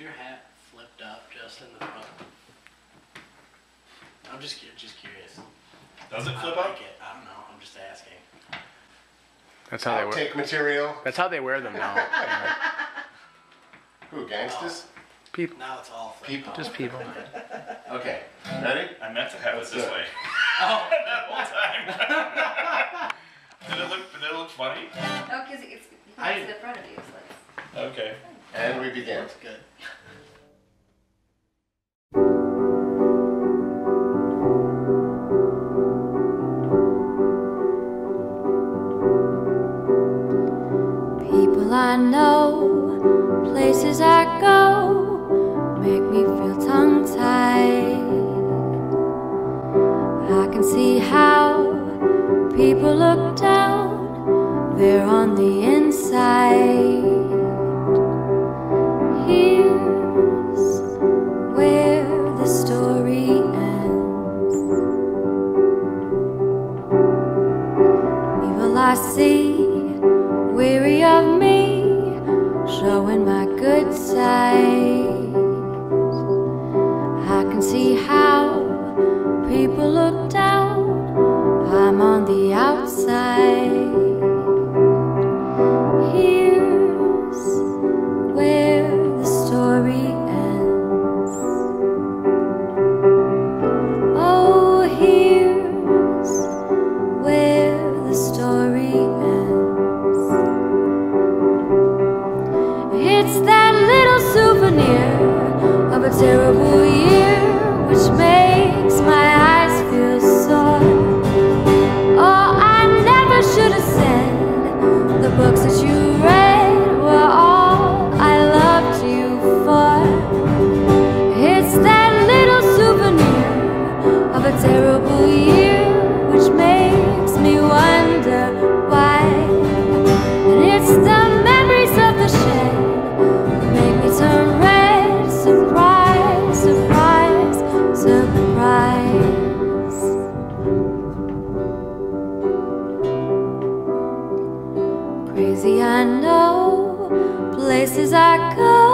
your hat flipped up just in the front? I'm just curious. Does it flip up? I don't know. I'm just asking. That's how they take material. That's how they wear them now. Yeah. Who, gangsters? People. Now it's all people. Just people. Okay. Ready? I meant to have it this way. Oh, that whole time. Did it look funny? No, because it's in front of you. So okay. And we begin. That's good. People I know, places I go, make me feel tongue-tied. I can see how people look down, they're on the inside. Here's where the story ends. People I see, weary of me, showing my good side. I can see how people look down, I'm on the outside. Here's where the story ends. Oh, here's where the story ends. It's that little souvenir of a terrible year, which makes my eyes feel sore. Oh, I never should have said the books that you read were all I loved you for. It's that little souvenir of a terrible year, which makes me wonder why. And it's the memories of the shed. Places I go,